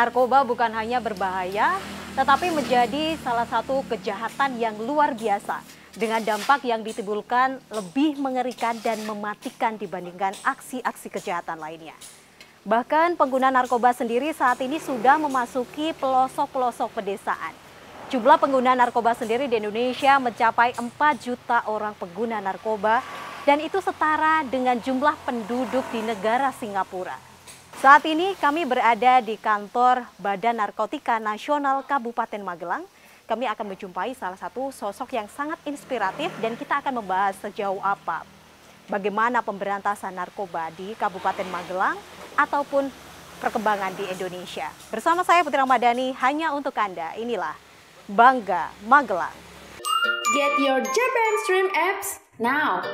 Narkoba bukan hanya berbahaya, tetapi menjadi salah satu kejahatan yang luar biasa dengan dampak yang ditimbulkan lebih mengerikan dan mematikan dibandingkan aksi-aksi kejahatan lainnya. Bahkan pengguna narkoba sendiri saat ini sudah memasuki pelosok-pelosok pedesaan. Jumlah pengguna narkoba sendiri di Indonesia mencapai 4 juta orang pengguna narkoba dan itu setara dengan jumlah penduduk di negara Singapura. Saat ini kami berada di kantor Badan Narkotika Nasional Kabupaten Magelang. Kami akan menjumpai salah satu sosok yang sangat inspiratif dan kita akan membahas sejauh apa bagaimana pemberantasan narkoba di Kabupaten Magelang ataupun perkembangan di Indonesia. Bersama saya Putri Ramadhani hanya untuk Anda. Inilah Bangga Magelang. Get your Japan Stream apps now.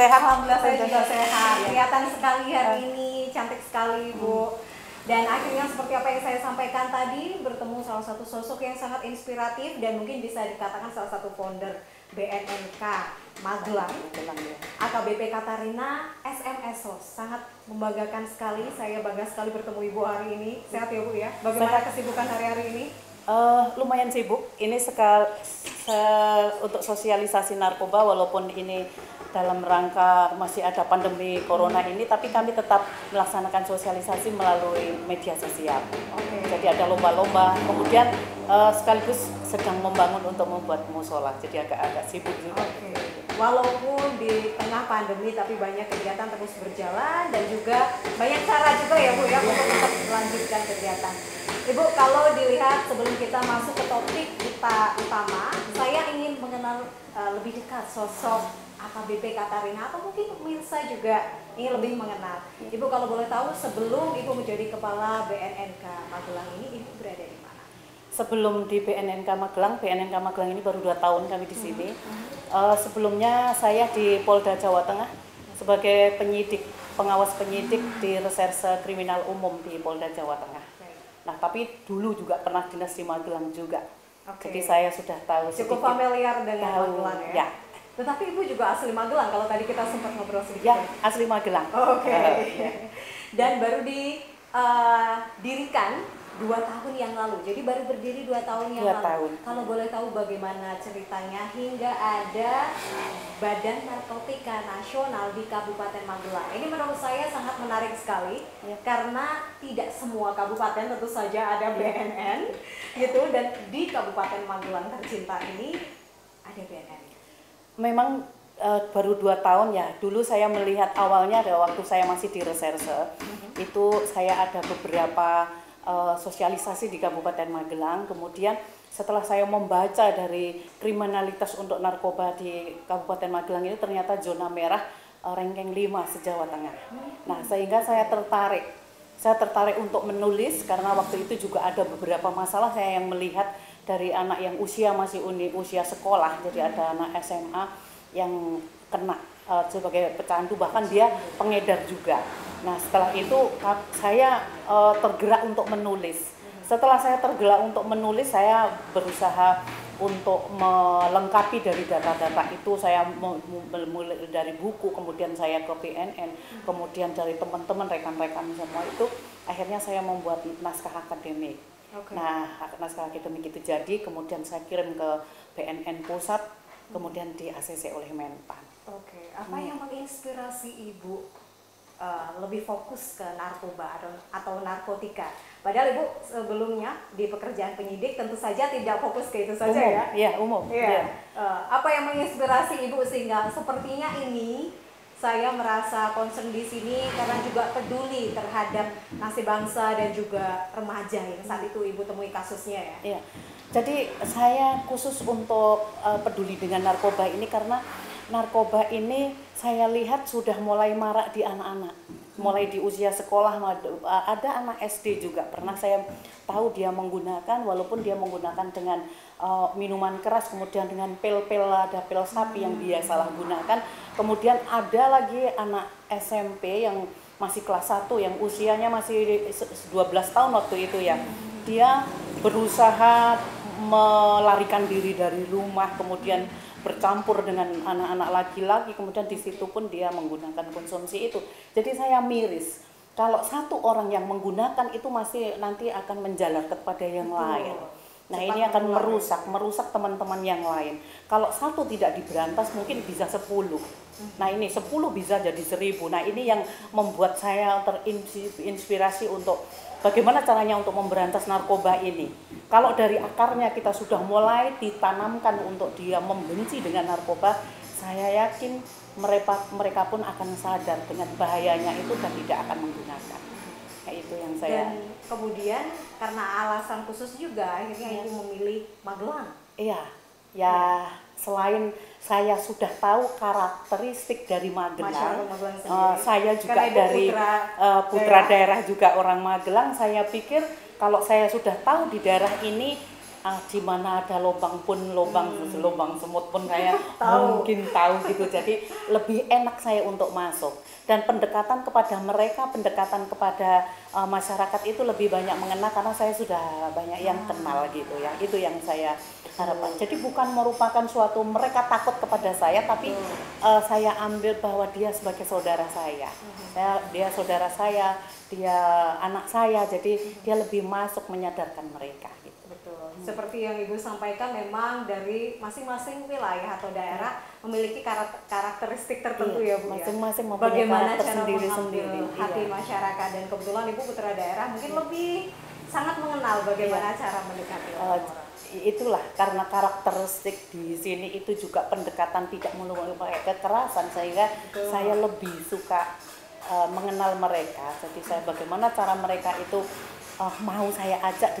Sehat, alhamdulillah saya juga sehat. Kelihatan sekali hari ini, cantik sekali Bu. Dan akhirnya seperti apa yang saya sampaikan tadi, bertemu salah satu sosok yang sangat inspiratif dan mungkin bisa dikatakan salah satu founder BNNK Magelang, AKBP Katarina, SMS SOS. Sangat membanggakan sekali, saya bangga sekali bertemu Ibu hari ini. Sehat ya Bu ya? Bagaimana kesibukan hari-hari ini? Lumayan sibuk, ini untuk sosialisasi narkoba walaupun ini dalam rangka masih ada pandemi corona ini, tapi kami tetap melaksanakan sosialisasi melalui media sosial. Okay. Jadi ada lomba-lomba, kemudian sekaligus sedang membangun untuk membuat musola, jadi agak-agak sibuk juga. Okay. Walaupun di tengah pandemi, tapi banyak kegiatan terus berjalan dan juga banyak cara juga ya Bu ya untuk tetap melanjutkan kegiatan. Ibu, kalau dilihat sebelum kita masuk ke topik kita utama, saya ingin mengenal lebih dekat sosok AKBP Katarina atau mungkin pemirsa juga ingin lebih mengenal. Ibu kalau boleh tahu sebelum Ibu menjadi Kepala BNNK Magelang ini, Ibu berada di mana? Sebelum di BNNK Magelang ini baru 2 tahun kami di sini. Sebelumnya saya di Polda Jawa Tengah sebagai pengawas penyidik di Reserse Kriminal Umum di Polda Jawa Tengah. Nah tapi dulu juga pernah dinas di Magelang juga. Okay. Jadi saya sudah tahu cukup familiar dengan Magelang ya? Ya. Tetapi Ibu juga asli Magelang, kalau tadi kita sempat ngobrol sedikit. Ya, asli Magelang. Oke. Okay. Dan baru didirikan 2 tahun yang lalu. Jadi baru berdiri 2 tahun yang lalu. Kalau boleh tahu bagaimana ceritanya hingga ada Badan Narkotika Nasional di Kabupaten Magelang. Ini menurut saya sangat menarik sekali ya. Karena tidak semua kabupaten tentu saja ada BNN gitu, dan di Kabupaten Magelang tercinta ini ada BNN. Memang baru 2 tahun ya. Dulu saya melihat awalnya ada waktu saya masih di reserse, itu saya ada beberapa sosialisasi di Kabupaten Magelang. Kemudian setelah saya membaca dari kriminalitas untuk narkoba di Kabupaten Magelang ini ternyata zona merah ranking 5 se-Jawa Tengah. Nah sehingga saya tertarik untuk menulis karena waktu itu juga ada beberapa masalah saya yang melihat dari anak yang usia masih usia sekolah, jadi ada anak SMA yang kena sebagai pecandu, bahkan dia pengedar juga. Nah setelah itu saya tergerak untuk menulis. Setelah saya tergerak untuk menulis, saya berusaha untuk melengkapi dari data-data itu. Saya mulai dari buku, kemudian saya ke BNN, kemudian dari teman-teman, rekan-rekan semua itu, akhirnya saya membuat naskah akademik. Okay. Nah, naskah akademik itu jadi, kemudian saya kirim ke BNN Pusat, kemudian di ACC oleh Menpan. Oke, okay. Apa yang menginspirasi Ibu lebih fokus ke narkoba atau narkotika? Padahal Ibu sebelumnya di pekerjaan penyidik tentu saja tidak fokus ke itu saja umum, ya? Iya, umum. Yeah. Yeah. Apa yang menginspirasi Ibu sehingga sepertinya ini saya merasa concern di sini karena juga peduli terhadap nasib bangsa dan juga remaja yang saat itu Ibu temui kasusnya ya. Iya. Jadi saya khusus untuk peduli dengan narkoba ini karena narkoba ini saya lihat sudah mulai marak di anak-anak. Mulai di usia sekolah, ada anak SD juga. Pernah saya tahu dia menggunakan, walaupun dia menggunakan dengan minuman keras, kemudian dengan pil-pil, ada pil sapi yang dia salah gunakan. Kemudian ada lagi anak SMP yang masih kelas 1 yang usianya masih 12 tahun waktu itu ya. Dia berusaha melarikan diri dari rumah, kemudian bercampur dengan anak-anak laki-laki, kemudian di situ pun dia menggunakan konsumsi itu. Jadi saya miris kalau satu orang yang menggunakan itu masih nanti akan menjalar kepada yang lain. Nah, ini akan merusak teman-teman yang lain. Kalau satu tidak diberantas mungkin bisa 10. Nah, ini 10 bisa jadi 1000. Nah, ini yang membuat saya terinspirasi untuk bagaimana caranya untuk memberantas narkoba ini. Kalau dari akarnya kita sudah mulai ditanamkan untuk dia membenci dengan narkoba, saya yakin mereka pun akan sadar dengan bahayanya itu dan tidak akan menggunakan. Itu yang saya. Dan kemudian karena alasan khusus juga akhirnya ibu memilih Magelang. Iya, ya selain saya sudah tahu karakteristik dari Magelang, saya juga dari putra daerah juga orang Magelang. Saya pikir kalau saya sudah tahu di daerah ini di mana ada lobang pun lobang semut pun saya mungkin tahu gitu. Jadi lebih enak saya untuk masuk, dan pendekatan kepada mereka, pendekatan kepada masyarakat itu lebih banyak mengena karena saya sudah banyak yang kenal gitu ya. Itu yang saya harapkan. Jadi bukan merupakan suatu mereka takut kepada saya, tapi saya ambil bahwa dia sebagai saudara saya. Dia saudara saya, dia anak saya, jadi dia lebih masuk menyadarkan mereka. Seperti yang ibu sampaikan, memang dari masing-masing wilayah atau daerah memiliki karakteristik tertentu ya bu. Masing-masing mempunyai karakter sendiri-sendiri. Hati masyarakat, dan kebetulan ibu putra daerah mungkin lebih sangat mengenal bagaimana cara mendekati orang. Itulah karena karakteristik di sini itu juga pendekatan tidak melulu pakai kekerasan, sehingga saya lebih suka mengenal mereka. Jadi saya bagaimana cara mereka itu mau saya ajak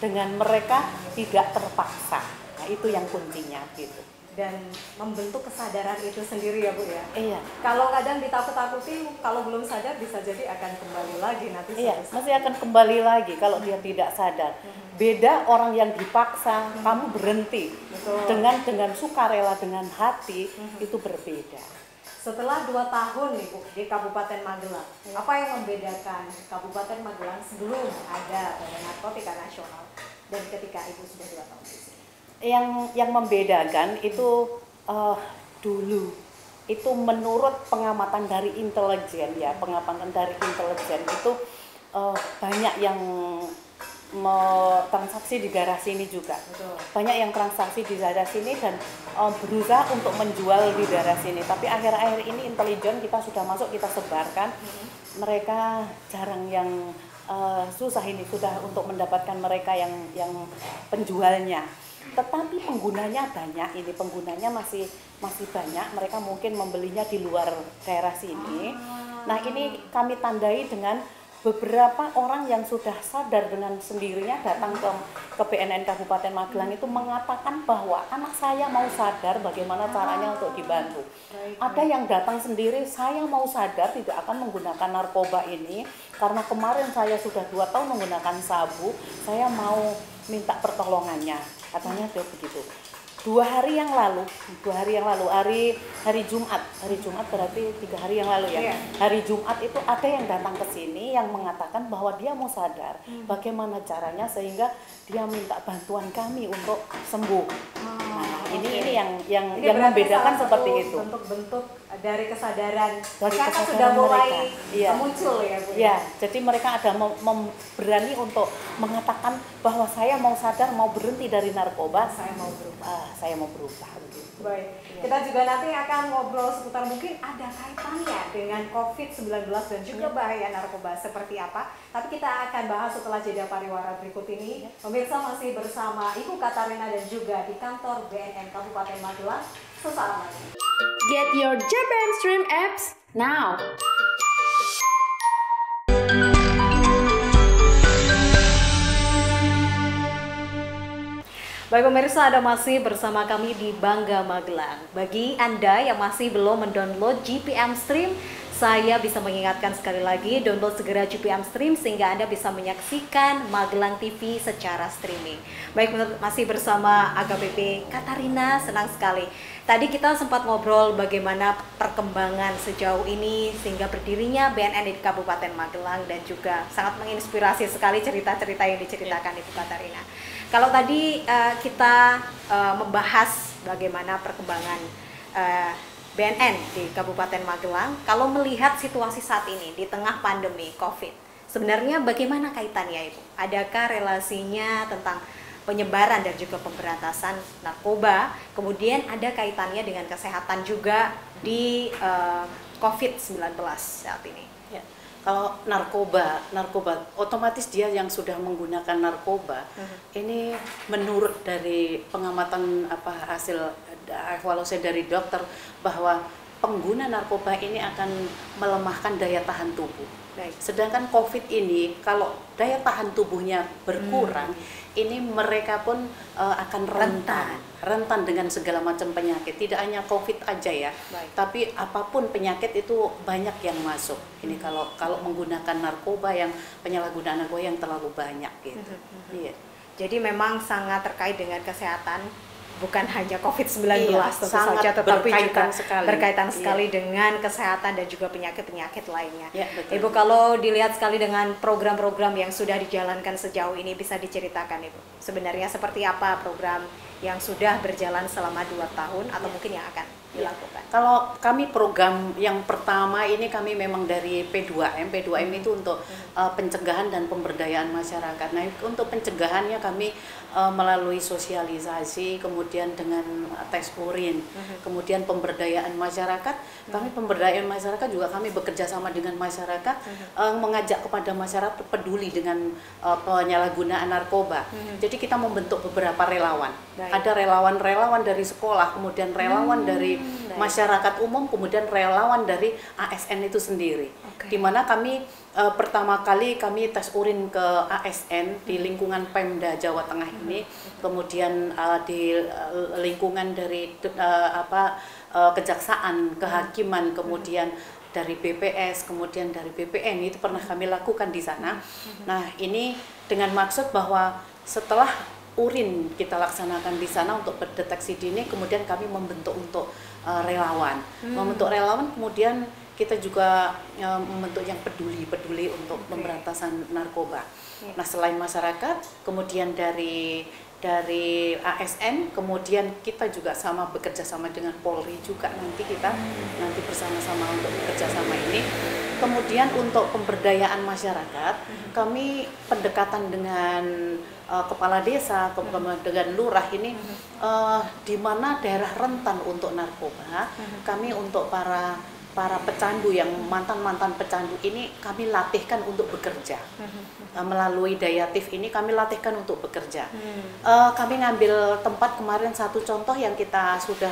dengan mereka tidak terpaksa. Nah, itu yang kuncinya gitu. Dan membentuk kesadaran itu sendiri ya bu ya. Iya. Kalau kadang ditakut-takuti, kalau belum sadar bisa jadi akan kembali lagi nanti. Iya, masih akan kembali lagi kalau dia tidak sadar. Beda orang yang dipaksa, kamu berhenti. Betul. Dengan sukarela, dengan hati itu berbeda. Setelah 2 tahun nih bu di Kabupaten Magelang, apa yang membedakan Kabupaten Magelang sebelum ada Badan Narkotika Nasional dan ketika ibu sudah 2 tahun di sini? Yang membedakan itu dulu itu menurut pengamatan dari intelijen ya, itu banyak yang transaksi di daerah sini juga. Betul. Banyak yang transaksi di daerah sini dan berusaha untuk menjual di daerah sini. Tapi akhir-akhir ini intelijen kita sudah masuk, kita sebarkan. Mereka jarang yang susah ini sudah untuk mendapatkan mereka yang penjualnya. Tetapi penggunanya banyak, ini penggunanya masih banyak. Mereka mungkin membelinya di luar daerah sini. Nah, ini kami tandai dengan beberapa orang yang sudah sadar dengan sendirinya datang ke BNN Kabupaten Magelang itu mengatakan bahwa anak saya mau sadar, bagaimana caranya untuk dibantu. Ada yang datang sendiri, saya mau sadar tidak akan menggunakan narkoba ini karena kemarin saya sudah 2 tahun menggunakan sabu, saya mau minta pertolongannya, katanya begitu. 2 hari yang lalu, hari Jumat berarti 3 hari yang lalu ya. Hari Jumat itu ada yang datang ke sini yang mengatakan bahwa dia mau sadar, bagaimana caranya sehingga dia minta bantuan kami untuk sembuh. Nah, ini yang membedakan seperti itu. Bentuk-bentuk dari kesadaran. Mereka sudah mulai muncul ya bu. Ya, jadi mereka ada berani untuk mengatakan bahwa saya mau sadar, mau berhenti dari narkoba, saya mau berubah. Baik, kita juga nanti akan ngobrol seputar mungkin ada kaitannya dengan COVID-19 dan juga bahaya narkoba seperti apa. Tapi kita akan bahas setelah jeda pariwara berikut ini. Pemirsa masih bersama Ibu Katarina dan juga di kantor BNN Kabupaten Magelang. Sesaat lagi. Get your JBN Stream apps now. Baik pemirsa, Anda masih bersama kami di Bangga Magelang. Bagi Anda yang masih belum mendownload JBN Stream, Saya bisa mengingatkan sekali lagi, download segera JPM Stream sehingga Anda bisa menyaksikan Magelang TV secara streaming. Baik, masih bersama AKBP Katarina, senang sekali. Tadi kita sempat ngobrol bagaimana perkembangan sejauh ini sehingga berdirinya BNN di Kabupaten Magelang, dan juga sangat menginspirasi sekali cerita-cerita yang diceritakan Ibu Katarina. Kalau tadi kita membahas bagaimana perkembangan BNN di Kabupaten Magelang, kalau melihat situasi saat ini di tengah pandemi COVID, sebenarnya bagaimana kaitannya, Ibu? Adakah relasinya tentang penyebaran dan juga pemberantasan narkoba, kemudian ada kaitannya dengan kesehatan juga di COVID-19 saat ini? Ya. Kalau narkoba otomatis dia yang sudah menggunakan narkoba, ini menurut dari pengamatan hasil evaluasi dari dokter bahwa pengguna narkoba ini akan melemahkan daya tahan tubuh. Baik. Sedangkan COVID ini kalau daya tahan tubuhnya berkurang, ini mereka pun akan rentan dengan segala macam penyakit. Tidak hanya COVID aja ya, baik, tapi apapun penyakit itu banyak yang masuk. Ini kalau menggunakan narkoba, yang penyalahgunaan narkoba yang terlalu banyak gitu. Iya. Jadi memang sangat terkait dengan kesehatan, bukan hanya COVID-19 tentu saja, tetapi juga berkaitan sekali dengan kesehatan dan juga penyakit-penyakit lainnya. Iya, Ibu, kalau dilihat sekali dengan program-program yang sudah dijalankan sejauh ini, bisa diceritakan, Ibu, sebenarnya seperti apa program yang sudah berjalan selama 2 tahun atau mungkin yang akan dilakukan? Kalau kami, program yang pertama ini kami memang dari P2M itu untuk pencegahan dan pemberdayaan masyarakat. Nah, untuk pencegahannya kami melalui sosialisasi, kemudian dengan tes urin, kemudian pemberdayaan masyarakat. Kami pemberdayaan masyarakat juga kami bekerja sama dengan masyarakat, mengajak kepada masyarakat peduli dengan penyalahgunaan narkoba. Jadi kita membentuk beberapa relawan. Ada relawan-relawan dari sekolah, kemudian relawan dari masyarakat umum, kemudian relawan dari ASN itu sendiri. Di mana kami pertama kali kami tes urin ke ASN di lingkungan Pemda Jawa Tengah ini, kemudian di lingkungan dari kejaksaan, kehakiman, kemudian dari BPS, kemudian dari BPN, itu pernah kami lakukan di sana. Nah, ini dengan maksud bahwa setelah urin kita laksanakan di sana untuk deteksi dini, kemudian kami membentuk untuk relawan. Membentuk relawan, kemudian kita juga membentuk yang peduli-peduli untuk pemberantasan narkoba. Nah, selain masyarakat, kemudian dari ASN, kemudian kita juga sama bekerja sama dengan Polri juga, nanti kita nanti bersama-sama untuk bekerja sama ini. Kemudian untuk pemberdayaan masyarakat, kami pendekatan dengan kepala desa, dengan lurah ini, di mana daerah rentan untuk narkoba, kami untuk para pecandu, yang mantan-mantan pecandu ini kami latihkan untuk bekerja. Melalui Dayatif ini kami latihkan untuk bekerja. Kami ngambil tempat kemarin, satu contoh yang kita sudah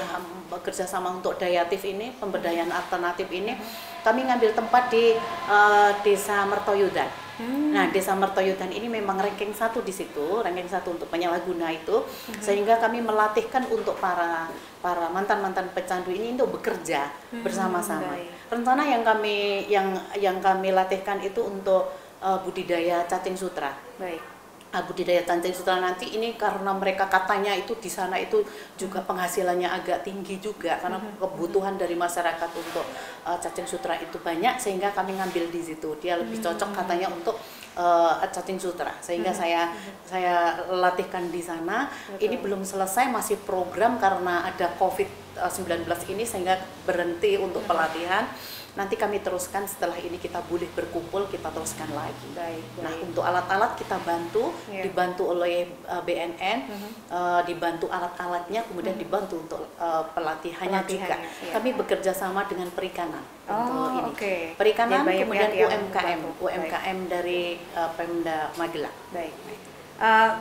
bekerja sama untuk Dayatif ini, pemberdayaan alternatif ini, kami ngambil tempat di desa Mertoyudan. Nah, desa Mertoyudan ini memang ranking 1 di situ, ranking 1 untuk penyalahguna itu, sehingga kami melatihkan untuk para mantan-mantan pecandu ini untuk bekerja bersama-sama. Rencana yang kami latihkan itu untuk budidaya cacing sutra. Baik. Budidaya cacing sutra nanti ini, karena mereka katanya itu di sana itu juga penghasilannya agak tinggi juga, karena kebutuhan dari masyarakat untuk cacing sutra itu banyak, sehingga kami ngambil di situ. Dia lebih cocok katanya untuk cacing sutra, sehingga saya latihkan di sana. Ini belum selesai, masih program karena ada COVID-19 ini, sehingga berhenti untuk pelatihan. Nanti kami teruskan setelah ini, kita boleh berkumpul, kita teruskan lagi. Baik. Nah, untuk alat-alat kita bantu, dibantu oleh BNN, dibantu alat-alatnya, kemudian dibantu untuk pelatihannya juga. Kami bekerja sama dengan perikanan untuk ini. Perikanan, kemudian UMKM dari Pemda Magelang. Baik.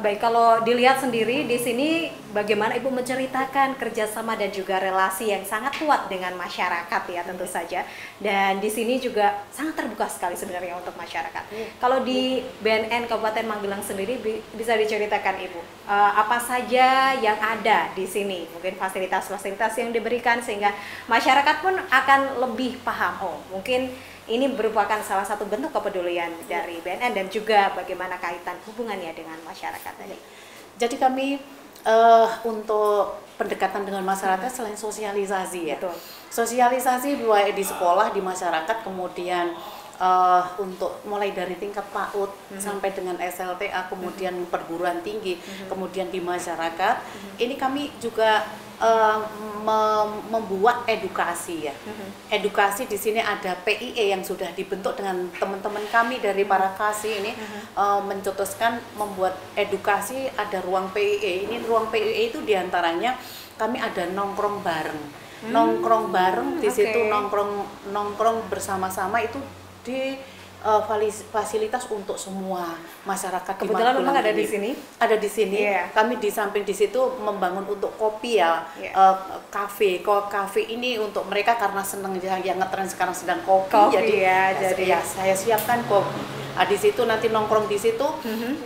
Baik, kalau dilihat sendiri di sini bagaimana Ibu menceritakan kerjasama dan juga relasi yang sangat kuat dengan masyarakat ya tentu saja. Dan di sini juga sangat terbuka sekali sebenarnya untuk masyarakat. Kalau di BNN Kabupaten Magelang sendiri bisa diceritakan Ibu apa saja yang ada di sini, mungkin fasilitas-fasilitas yang diberikan sehingga masyarakat pun akan lebih paham. Oh, mungkin ini merupakan salah satu bentuk kepedulian dari BNN dan juga bagaimana kaitan hubungannya dengan masyarakat tadi. Jadi kami untuk pendekatan dengan masyarakat selain sosialisasi ya. Betul. Sosialisasi di sekolah, di masyarakat, kemudian untuk mulai dari tingkat PAUD sampai dengan SLTA, kemudian perguruan tinggi, kemudian di masyarakat. Ini kami juga membuat edukasi ya. Edukasi di sini ada PIE yang sudah dibentuk dengan teman-teman kami dari para Kasi ini mencetuskan membuat edukasi, ada ruang PIE. Ini ruang PIE itu diantaranya kami ada nongkrong bareng. Nongkrong bareng di situ nongkrong bersama-sama itu di fasilitas untuk semua masyarakat. Kebetulan memang ada di sini. Ada di sini. Yeah. Kami di samping di situ membangun untuk kopi ya, kafe. Kok kafe ini untuk mereka karena seneng yang ngetren sekarang sedang kopi. Jadi ya, jadi ya, saya siapkan kopi. Nah, di situ nanti nongkrong di situ,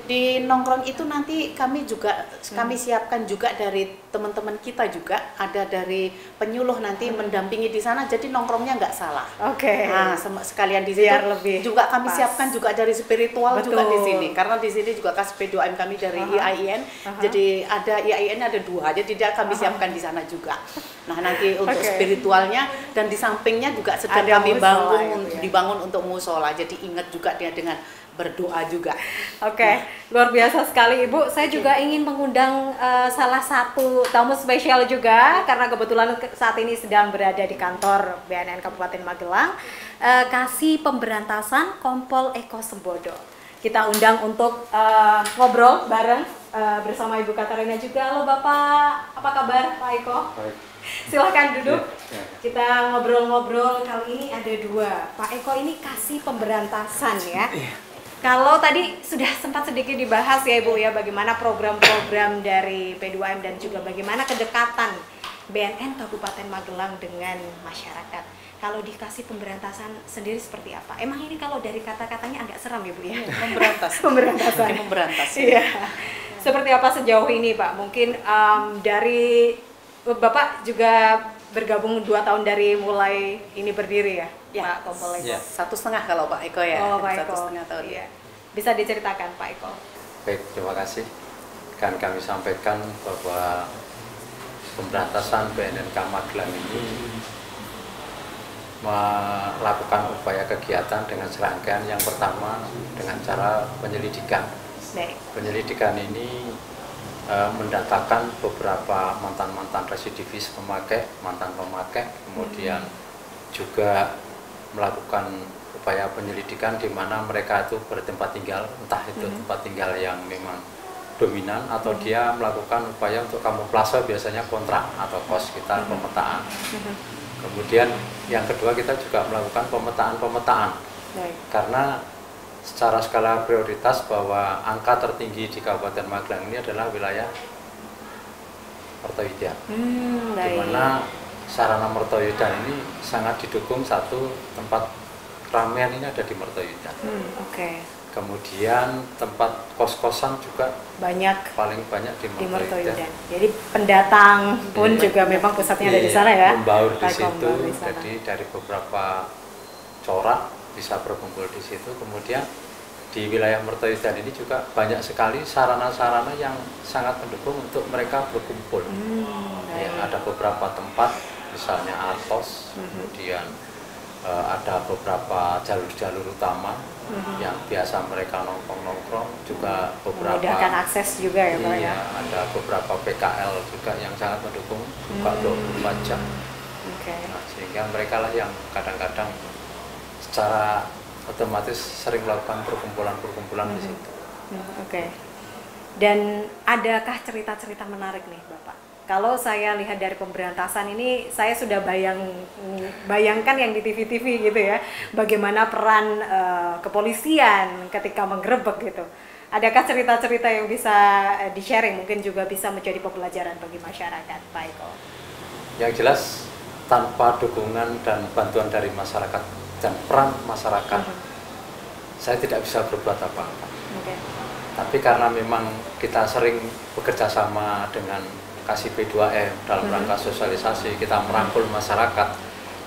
di nongkrong itu nanti kami juga kami siapkan juga dari teman-teman kita juga ada dari penyuluh nanti mendampingi di sana, jadi nongkrongnya nggak salah. Oke. Nah, sekalian di situ juga kami siapkan juga dari spiritual. Betul. Juga di sini, karena di sini juga Kasi P2M kami dari IAIN, jadi ada IAIN ada dua, jadi dia kami siapkan di sana juga. Nah nanti untuk spiritualnya dan di sampingnya juga sedang ada kami bangun ya, dibangun untuk musola, jadi ingat juga dia dengan berdoa juga. Oke, luar biasa sekali Ibu. Saya juga ingin mengundang salah satu tamu spesial juga karena kebetulan saat ini sedang berada di kantor BNN Kabupaten Magelang, Kasi Pemberantasan Kompol Eko Sembodo. Kita undang untuk ngobrol bareng bersama Ibu Katarina juga. Halo Bapak, apa kabar Pak Eko? Baik. Silahkan duduk. Kita ngobrol-ngobrol kali ini ada dua. Pak Eko ini Kasi Pemberantasan ya. Kalau tadi sudah sempat sedikit dibahas ya Ibu ya, bagaimana program-program dari P2M dan juga bagaimana kedekatan BNN Kabupaten Magelang dengan masyarakat. Kalau di Kasi Pemberantasan sendiri seperti apa? Emang ini kalau dari kata-katanya agak seram ya Bu ya? Pemberantas. Pemberantasan. Pemberantas. Iya. Seperti apa sejauh ini Pak? Mungkin dari Bapak juga bergabung 2 tahun dari mulai ini berdiri ya, Pak Kompol Eko? 1,5 kalau Pak Eko ya, oh, Pak Eko. 1,5 tahun. Iya. Bisa diceritakan Pak Eko? Baik, terima kasih. Kan kami sampaikan bahwa pemberantasan BNNK Magelang ini melakukan upaya kegiatan dengan serangkaian yang pertama dengan cara penyelidikan. Baik. Penyelidikan ini mendatakan beberapa mantan-mantan residivis pemakai, kemudian juga melakukan upaya penyelidikan di mana mereka itu bertempat tinggal, entah itu tempat tinggal yang memang dominan atau dia melakukan upaya untuk kamuflase, biasanya kontrak atau kos, kita pemetaan. Kemudian yang kedua kita juga melakukan pemetaan-pemetaan karena secara skala prioritas bahwa angka tertinggi di Kabupaten Magelang ini adalah wilayah Mertoyudan, di mana sarana Mertoyudan ini sangat didukung. Satu, tempat keramaian ini ada di Mertoyudan, kemudian tempat kos-kosan juga banyak, paling banyak di Mertoyudan. Jadi pendatang pun juga memang pusatnya ada di sana ya, membaur di situ, jadi dari beberapa corak bisa berkumpul di situ. Kemudian di wilayah Mertoyudan ini juga banyak sekali sarana-sarana yang sangat mendukung untuk mereka berkumpul. Ya, ada beberapa tempat, misalnya Artos, kemudian ada beberapa jalur-jalur utama yang biasa mereka nongkrong-nongkrong, juga beberapa memudahkan akses juga ya Pak ya. Ada beberapa PKL juga yang sangat mendukung buka 24 jam. Nah, sehingga mereka lah yang kadang-kadang secara otomatis sering melakukan perkumpulan-perkumpulan di situ. Dan adakah cerita-cerita menarik nih Bapak? Kalau saya lihat dari pemberantasan ini, saya sudah bayangkan yang di TV-TV gitu ya, bagaimana peran kepolisian ketika menggerebek gitu. Adakah cerita-cerita yang bisa di-sharing, mungkin juga bisa menjadi pembelajaran bagi masyarakat, Pak Eko? Yang jelas, tanpa dukungan dan bantuan dari masyarakat dan peran masyarakat, saya tidak bisa berbuat apa-apa. Okay. Tapi karena memang kita sering bekerja sama dengan Kasi P2M dalam rangka sosialisasi, kita merangkul masyarakat,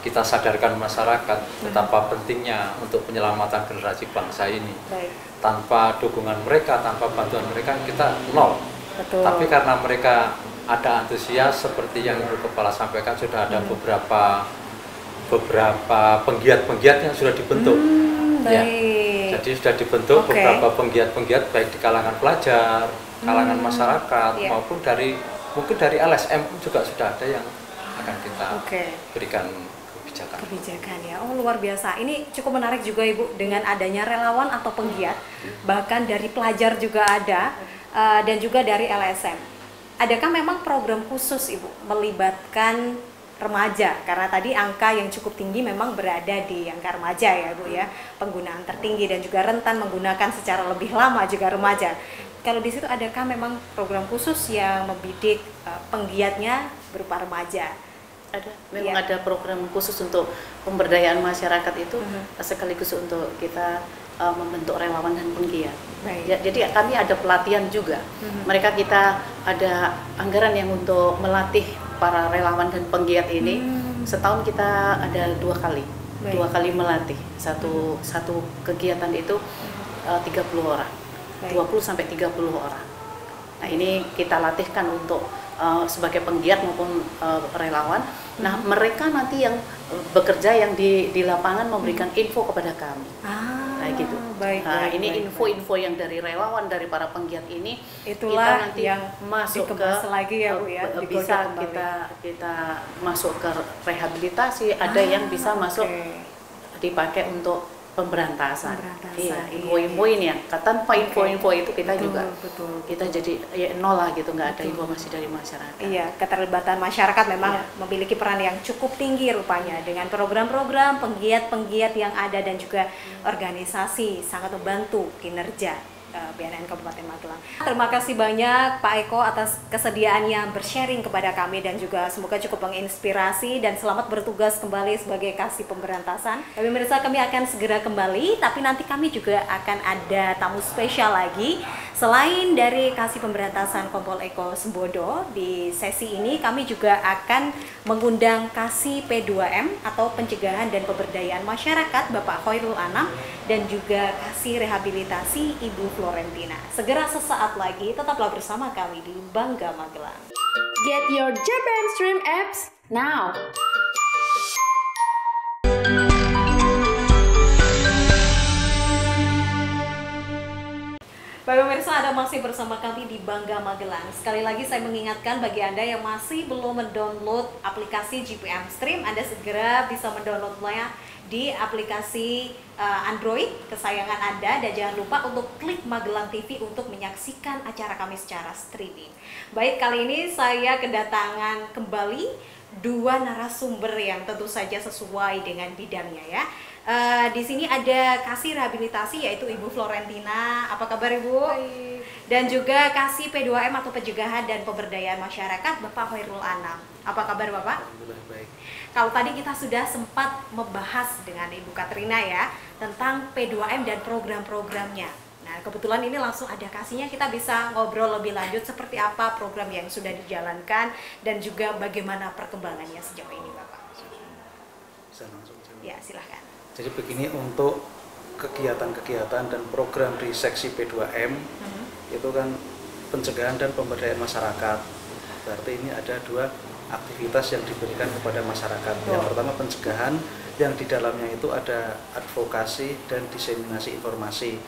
kita sadarkan masyarakat betapa pentingnya untuk penyelamatan generasi bangsa ini. Baik. Tanpa dukungan mereka, tanpa bantuan mereka, kita nol. Betul. Tapi karena mereka ada antusias, seperti yang Ibu Kepala sampaikan, sudah ada beberapa penggiat-penggiat yang sudah dibentuk. Ya. Jadi sudah dibentuk beberapa penggiat-penggiat, baik di kalangan pelajar, kalangan masyarakat, maupun dari mungkin dari LSM juga sudah ada yang akan kita berikan kebijakan ya. Oh, luar biasa. Ini cukup menarik juga, Ibu, dengan adanya relawan atau penggiat, bahkan dari pelajar juga ada, dan juga dari LSM. Adakah memang program khusus, Ibu, melibatkan remaja? Karena tadi angka yang cukup tinggi memang berada di angka remaja ya, Bu ya, penggunaan tertinggi, dan juga rentan menggunakan secara lebih lama juga remaja. Kalau di situ adakah memang program khusus yang membidik penggiatnya berupa remaja? Ada, memang ada program khusus untuk pemberdayaan masyarakat itu, sekaligus untuk kita membentuk relawan dan penggiat. Right. Jadi kami ada pelatihan juga. Mereka kita ada anggaran yang untuk melatih para relawan dan penggiat ini. Setahun kita ada dua kali melatih. Satu kegiatan itu 30 orang, 20-30 orang. Nah, ini kita latihkan untuk sebagai penggiat maupun relawan. Nah, mereka nanti yang bekerja yang di lapangan memberikan info kepada kami. Nah, gitu. Baik, nah, baik, ini info-info yang dari relawan, dari para penggiat ini, itulah kita nanti yang masuk ke lagi ya, Bu ya. Bisa kita masuk ke rehabilitasi, ada yang bisa masuk dipakai untuk pemberantasan. Iya, info-info ini ya. Tanpa info-info itu kita betul, juga betul. Kita jadi ya, nol lah gitu, nggak ada informasi dari masyarakat. Iya, keterlibatan masyarakat memang memiliki peran yang cukup tinggi rupanya, dengan program-program penggiat-penggiat yang ada dan juga organisasi, sangat membantu kinerja BNN Kabupaten Magelang. Terima kasih banyak Pak Eko atas kesediaannya bersharing kepada kami, dan juga semoga cukup menginspirasi, dan selamat bertugas kembali sebagai Kasi Pemberantasan. Kami pemirsa, kami akan segera kembali, tapi nanti kami juga akan ada tamu spesial lagi. Selain dari Kasi Pemberantasan Kompol Eko Sembodo, di sesi ini kami juga akan mengundang Kasi P2M atau Pencegahan dan Pemberdayaan Masyarakat Bapak Khoirul Anam, dan juga Kasi Rehabilitasi Ibu Florentina. Segera sesaat lagi, tetaplah bersama kami di Bangga Magelang. Get your JPM Stream apps now. Baik pemirsa, Anda masih bersama kami di Bangga Magelang. Sekali lagi saya mengingatkan bagi Anda yang masih belum mendownload aplikasi JPM Stream, Anda segera bisa mendownloadnya di aplikasi Android kesayangan Anda, dan jangan lupa untuk klik Magelang TV untuk menyaksikan acara kami secara streaming. Baik, kali ini saya kedatangan kembali dua narasumber yang tentu saja sesuai dengan bidangnya ya. Di sini ada Kasi Rehabilitasi, yaitu Ibu Florentina. Apa kabar, Ibu? Baik. Dan juga Kasi P2M atau Pencegahan dan Pemberdayaan Masyarakat Bapak Khoirul Anam. Apa kabar, Bapak? Alhamdulillah, baik. Kalau tadi kita sudah sempat membahas dengan Ibu Katarina ya, tentang P2M dan program-programnya. Nah, kebetulan ini langsung ada Kasinya, kita bisa ngobrol lebih lanjut seperti apa program yang sudah dijalankan, dan juga bagaimana perkembangannya sejauh ini, Bapak. Ya, silahkan. Jadi begini, untuk kegiatan-kegiatan dan program di seksi P2M itu kan pencegahan dan pemberdayaan masyarakat. Berarti ini ada dua aktivitas yang diberikan kepada masyarakat. Yang pertama pencegahan, yang di dalamnya itu ada advokasi dan diseminasi informasi.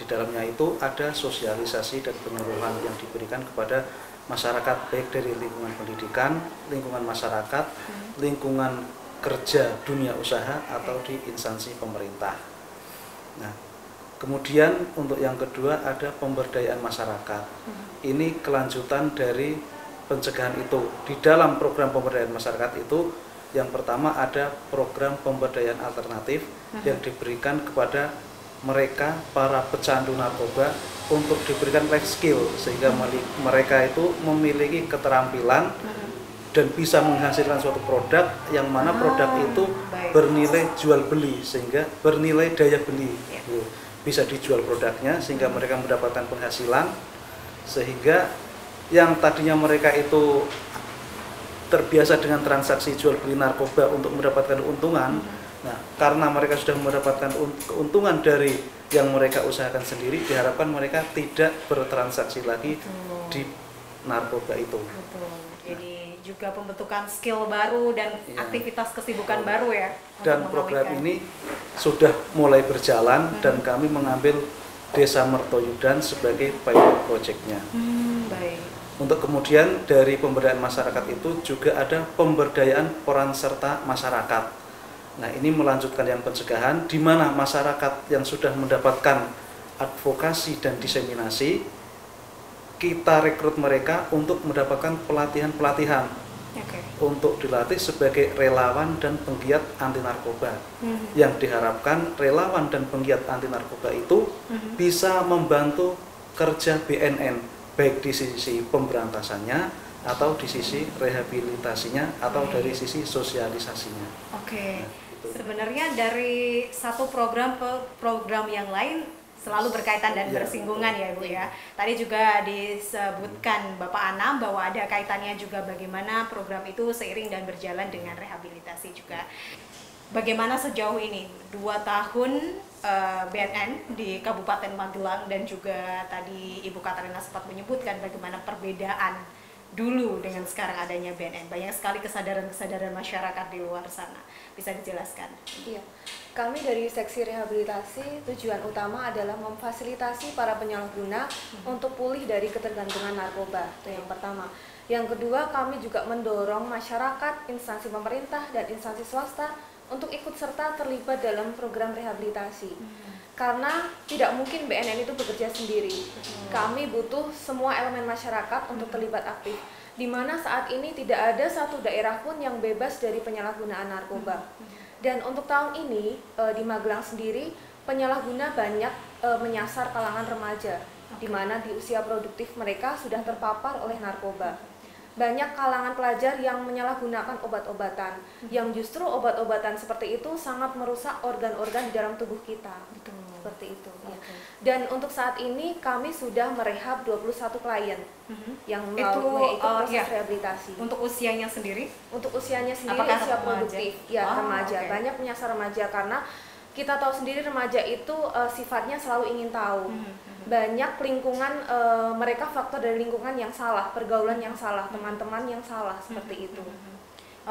Di dalamnya itu ada sosialisasi dan penyuluhan yang diberikan kepada masyarakat, baik dari lingkungan pendidikan, lingkungan masyarakat, lingkungan kerja, dunia usaha, atau di instansi pemerintah. Nah, kemudian untuk yang kedua ada pemberdayaan masyarakat. Ini kelanjutan dari pencegahan itu. Di dalam program pemberdayaan masyarakat itu, yang pertama ada program pemberdayaan alternatif yang diberikan kepada mereka para pecandu narkoba untuk diberikan life skill sehingga mereka itu memiliki keterampilan dan bisa menghasilkan suatu produk yang mana produk itu bernilai jual beli sehingga bernilai daya beli, bisa dijual produknya sehingga mereka mendapatkan penghasilan, sehingga yang tadinya mereka itu terbiasa dengan transaksi jual beli narkoba untuk mendapatkan keuntungan. Nah, karena mereka sudah mendapatkan keuntungan dari yang mereka usahakan sendiri, diharapkan mereka tidak bertransaksi lagi di narkoba itu. Betul. Jadi juga pembentukan skill baru dan aktivitas kesibukan baru ya. Dan program ini sudah mulai berjalan dan kami mengambil Desa Mertoyudan sebagai pilot project-nya. Baik. Untuk kemudian dari pemberdayaan masyarakat itu juga ada pemberdayaan peran serta masyarakat. Nah, ini melanjutkan yang pencegahan di mana masyarakat yang sudah mendapatkan advokasi dan diseminasi, kita rekrut mereka untuk mendapatkan pelatihan-pelatihan untuk dilatih sebagai relawan dan penggiat anti narkoba. Yang diharapkan relawan dan penggiat anti narkoba itu bisa membantu kerja BNN baik di sisi pemberantasannya atau di sisi rehabilitasinya atau dari sisi sosialisasinya. Nah, gitu. Sebenarnya dari satu program ke program yang lain selalu berkaitan dan bersinggungan ya Ibu ya. Tadi juga disebutkan Bapak Anam bahwa ada kaitannya juga bagaimana program itu seiring dan berjalan dengan rehabilitasi juga. Bagaimana sejauh ini 2 tahun BNN di Kabupaten Magelang, dan juga tadi Ibu Katarina sempat menyebutkan bagaimana perbedaan dulu dengan sekarang adanya BNN. Banyak sekali kesadaran-kesadaran masyarakat di luar sana. Bisa dijelaskan? Iya. Kami dari seksi rehabilitasi, tujuan utama adalah memfasilitasi para penyalahguna untuk pulih dari ketergantungan narkoba. Itu yang pertama. Yang kedua, kami juga mendorong masyarakat, instansi pemerintah, dan instansi swasta untuk ikut serta terlibat dalam program rehabilitasi. Karena tidak mungkin BNN itu bekerja sendiri. Kami butuh semua elemen masyarakat untuk terlibat aktif. Di mana saat ini tidak ada satu daerah pun yang bebas dari penyalahgunaan narkoba. Dan untuk tahun ini di Magelang sendiri penyalahguna banyak menyasar kalangan remaja, di mana di usia produktif mereka sudah terpapar oleh narkoba. Banyak kalangan pelajar yang menyalahgunakan obat-obatan, yang justru obat-obatan seperti itu sangat merusak organ-organ di dalam tubuh kita. Seperti itu. Dan untuk saat ini kami sudah merehab 21 klien yang melalui proses rehabilitasi. Untuk usianya sendiri? Untuk usianya sendiri usia produktif, ya remaja. Banyak menyasar remaja karena kita tahu sendiri remaja itu sifatnya selalu ingin tahu. Banyak lingkungan, mereka faktor dari lingkungan yang salah, pergaulan yang salah, teman-teman yang salah, seperti itu.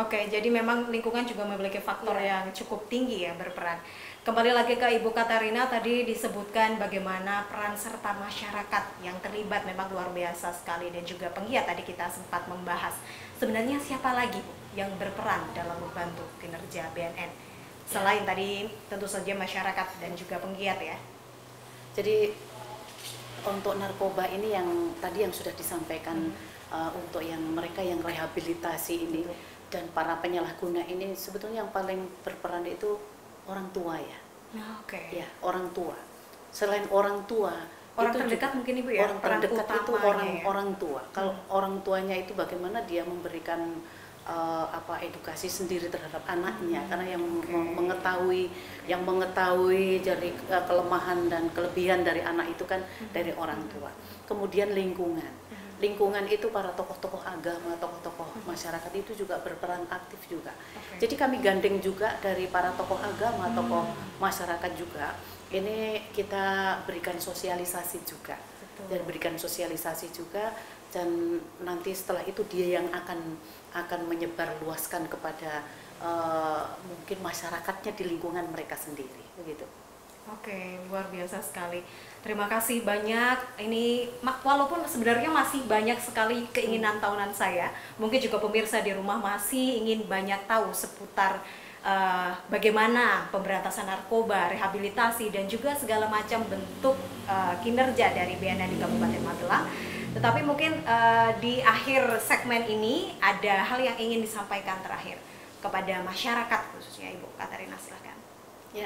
Jadi memang lingkungan juga memiliki faktor yang cukup tinggi ya berperan. Kembali lagi ke Ibu Katarina, tadi disebutkan bagaimana peran serta masyarakat yang terlibat memang luar biasa sekali, dan juga penggiat tadi kita sempat membahas. Sebenarnya siapa lagi yang berperan dalam membantu kinerja BNN? Selain tadi tentu saja masyarakat dan juga penggiat ya. Jadi untuk narkoba ini yang tadi yang sudah disampaikan untuk yang mereka yang rehabilitasi ini dan para penyalahguna ini, sebetulnya yang paling berperan itu orang tua ya. Ya, orang tua. Selain orang tua, orang terdekat juga, mungkin Ibu ya. Orang terdekat itu orang tua. Kalau orang tuanya itu bagaimana dia memberikan edukasi sendiri terhadap anaknya, karena yang mengetahui dari kelemahan dan kelebihan dari anak itu kan dari orang tua. Kemudian lingkungan, lingkungan itu para tokoh-tokoh agama, tokoh-tokoh masyarakat itu juga berperan aktif juga. Jadi kami gandeng juga dari para tokoh agama, tokoh masyarakat juga. Ini kita berikan sosialisasi juga. Dan berikan sosialisasi juga, dan nanti setelah itu dia yang akan menyebarluaskan kepada mungkin masyarakatnya di lingkungan mereka sendiri, begitu. Luar biasa sekali. Terima kasih banyak. Ini walaupun sebenarnya masih banyak sekali keinginan tahunan saya, mungkin juga pemirsa di rumah masih ingin banyak tahu seputar bagaimana pemberantasan narkoba, rehabilitasi, dan juga segala macam bentuk kinerja dari BNN di Kabupaten Magelang. Tetapi mungkin di akhir segmen ini ada hal yang ingin disampaikan terakhir kepada masyarakat khususnya Ibu Katarina, silahkan. Ya,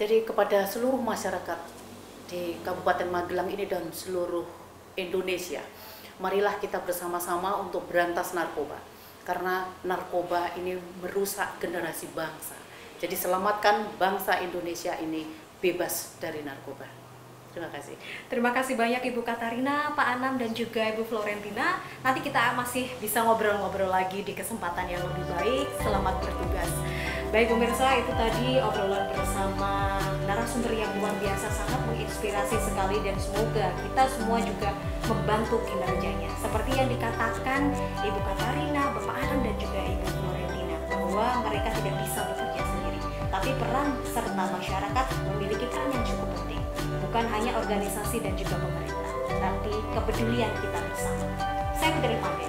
Jadi kepada seluruh masyarakat di Kabupaten Magelang ini dan seluruh Indonesia, marilah kita bersama-sama untuk berantas narkoba. Karena narkoba ini merusak generasi bangsa. Jadi selamatkan bangsa Indonesia ini bebas dari narkoba. Terima kasih. Terima kasih banyak Ibu Katarina, Pak Anam, dan juga Ibu Florentina. Nanti kita masih bisa ngobrol-ngobrol lagi di kesempatan yang lebih baik. Selamat bertugas. Baik pemirsa, itu tadi obrolan bersama narasumber yang luar biasa, sangat menginspirasi sekali, dan semoga kita semua juga membantu kinerjanya. Seperti yang dikatakan Ibu Katarina, Bapak Anam, dan juga Ibu Florentina, bahwa mereka tidak bisa bekerja sendiri, tapi peran serta masyarakat memiliki peran yang cukup penting. Bukan hanya organisasi dan juga pemerintah, tapi kepedulian kita bersama. Saya Putri Pande.